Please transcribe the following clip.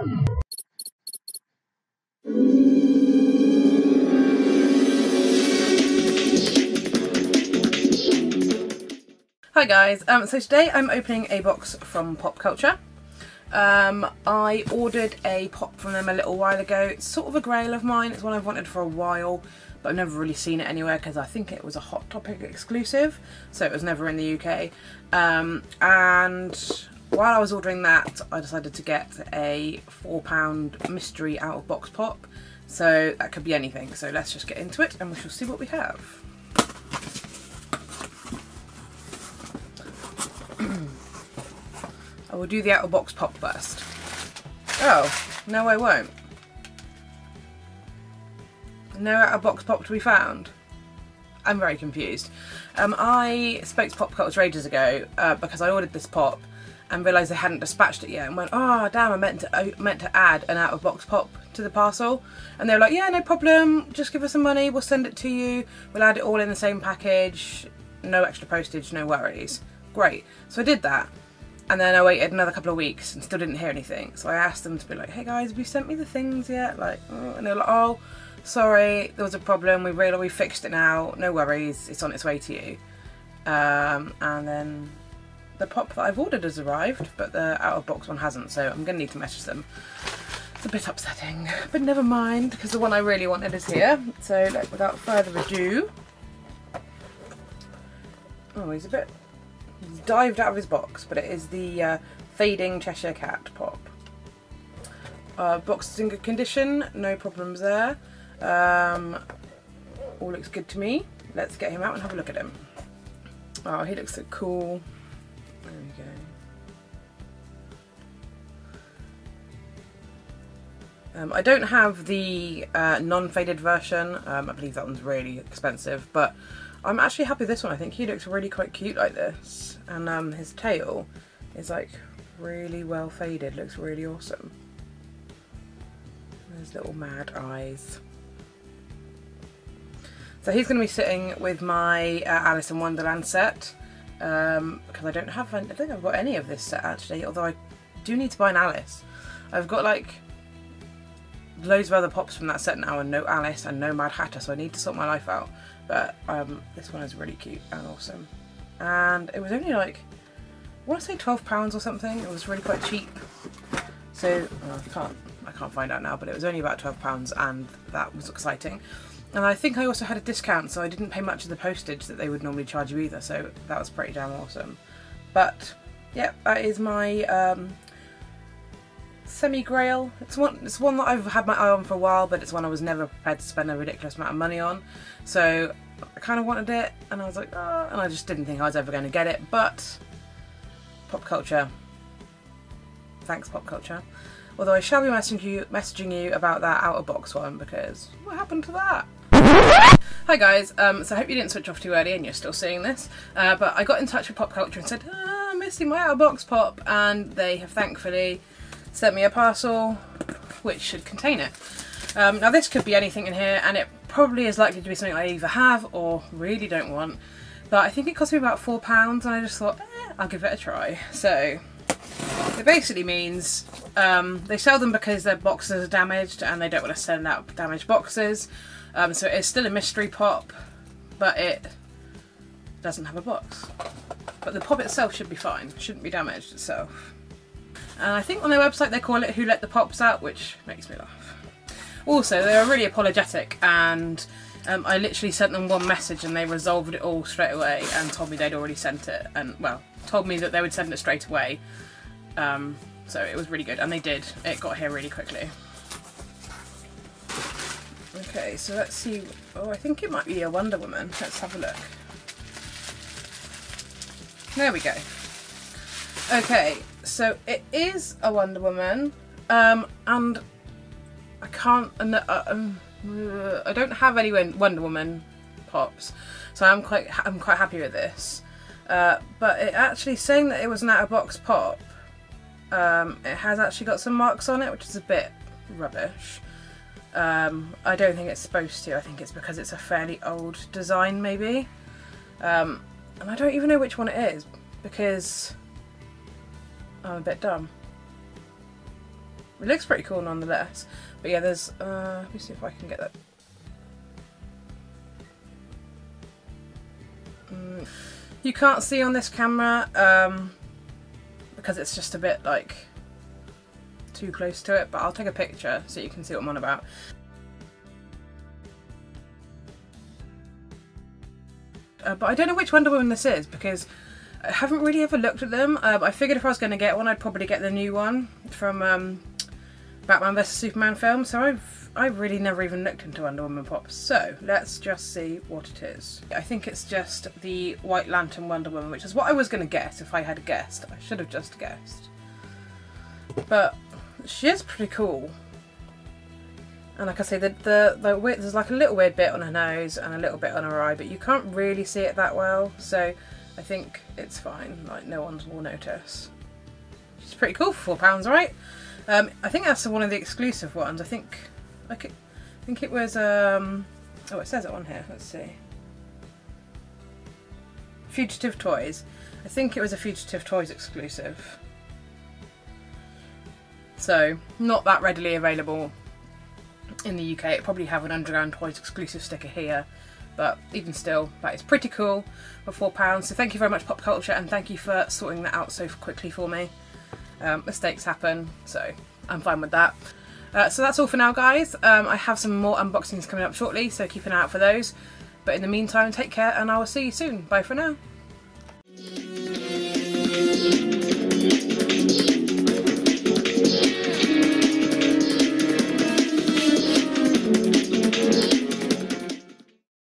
Hi guys, so today I'm opening a box from Popcultcha. I ordered a pop from them a little while ago. It's sort of a grail of mine, it's one I've wanted for a while, but I've never really seen it anywhere because I think it was a Hot Topic exclusive, so it was never in the UK. And while I was ordering that, I decided to get a £4 mystery out of box pop, so that could be anything. So let's just get into it and we shall see what we have. I will do the out-of-box pop first. Oh, no I won't. No out-of-box pop to be found. I'm very confused. I spoke to Popcultcha ages ago because I ordered this pop and realised they hadn't dispatched it yet and went, oh damn, I meant to add an out-of-box pop to the parcel. And they were like, yeah, no problem, just give us some money, we'll send it to you, we'll add it all in the same package, no extra postage, no worries. Great. So I did that. And then I waited another couple of weeks and still didn't hear anything. So I asked them to be like, hey guys, have you sent me the things yet? Like, oh. And they were like, oh, sorry, there was a problem. We fixed it now. No worries. It's on its way to you. And then the pop that I've ordered has arrived, but the out of box one hasn't. So I'm going to need to message them. It's a bit upsetting, but never mind, because the one I really wanted is here. So like, without further ado, oh, he's a bit... He's dived out of his box, but it is the fading Cheshire Cat pop. Box is in good condition, no problems there. All looks good to me. Let's get him out and have a look at him. Oh, he looks so cool. There we go. I don't have the non-faded version. I believe that one's really expensive, but I'm actually happy with this one. I think he looks really quite cute like this, and his tail is like really well faded, looks really awesome. Those little mad eyes. So he's going to be sitting with my Alice in Wonderland set, because I don't think I've got any of this set actually, although I do need to buy an Alice. I've got like loads of other pops from that set now and no Alice and no Mad Hatter, so I need to sort my life out. But this one is really cute and awesome. And it was only like, I want to say £12 or something. It was really quite cheap. So I can't find out now, but it was only about £12 and that was exciting. And I think I also had a discount, so I didn't pay much of the postage that they would normally charge you either. So that was pretty damn awesome. But yeah, that is my semi-grail. It's one that I've had my eye on for a while, but it's one I was never prepared to spend a ridiculous amount of money on. So I kind of wanted it and I was like, oh, and I just didn't think I was ever going to get it, but Popcultcha. Thanks, Popcultcha. Although I shall be messaging you about that out of box one, because what happened to that? Hi guys, so I hope you didn't switch off too early and you're still seeing this, but I got in touch with Popcultcha and said, I'm missing my out of box pop, and they have thankfully sent me a parcel which should contain it. Now this could be anything in here, and it probably is likely to be something I either have or really don't want, but I think it cost me about £4 and I just thought, I'll give it a try. So it basically means they sell them because their boxes are damaged and they don't want to send out damaged boxes, so it is still a mystery pop, but it doesn't have a box. But the pop itself should be fine, shouldn't be damaged itself. And I think on their website they call it Who Let the Pops Out, which makes me laugh. Also, they were really apologetic, and I literally sent them one message and they resolved it all straight away and told me they'd already sent it, and well, told me that they would send it straight away. So it was really good, and they did. It got here really quickly. Okay, so let's see. Oh, I think it might be a Wonder Woman. Let's have a look. There we go. Okay, so it is a Wonder Woman, and I can't, I don't have any Wonder Woman pops, so I'm quite happy with this. But it actually, saying that it was an out-of-box pop, it has actually got some marks on it, which is a bit rubbish. I don't think it's supposed to. I think it's because it's a fairly old design, maybe. And I don't even know which one it is, because I'm a bit dumb. It looks pretty cool nonetheless. But yeah, there's, let me see if I can get that. You can't see on this camera because it's just a bit like too close to it, but I'll take a picture so you can see what I'm on about. But I don't know which Wonder Woman this is because I haven't really ever looked at them. I figured if I was going to get one, I'd probably get the new one from Batman vs Superman film. So I've really never even looked into Wonder Woman Pops. So let's just see what it is. I think it's just the White Lantern Wonder Woman, which is what I was going to guess if I had guessed. I should have just guessed. But she is pretty cool. And like I say, there's like a little weird bit on her nose and a little bit on her eye, but you can't really see it that well. So I think it's fine, like no one will notice. She's pretty cool for £4, right? I think that's one of the exclusive ones. I think it was, oh, it says it on here, let's see. Fugitive Toys. I think it was a Fugitive Toys exclusive. So not that readily available in the UK. It probably have an Underground Toys exclusive sticker here. But even still, that is pretty cool for £4. So thank you very much, Popcultcha, and thank you for sorting that out so quickly for me. Mistakes happen, so I'm fine with that. So that's all for now, guys. I have some more unboxings coming up shortly, so keep an eye out for those. But in the meantime, take care, and I will see you soon. Bye for now.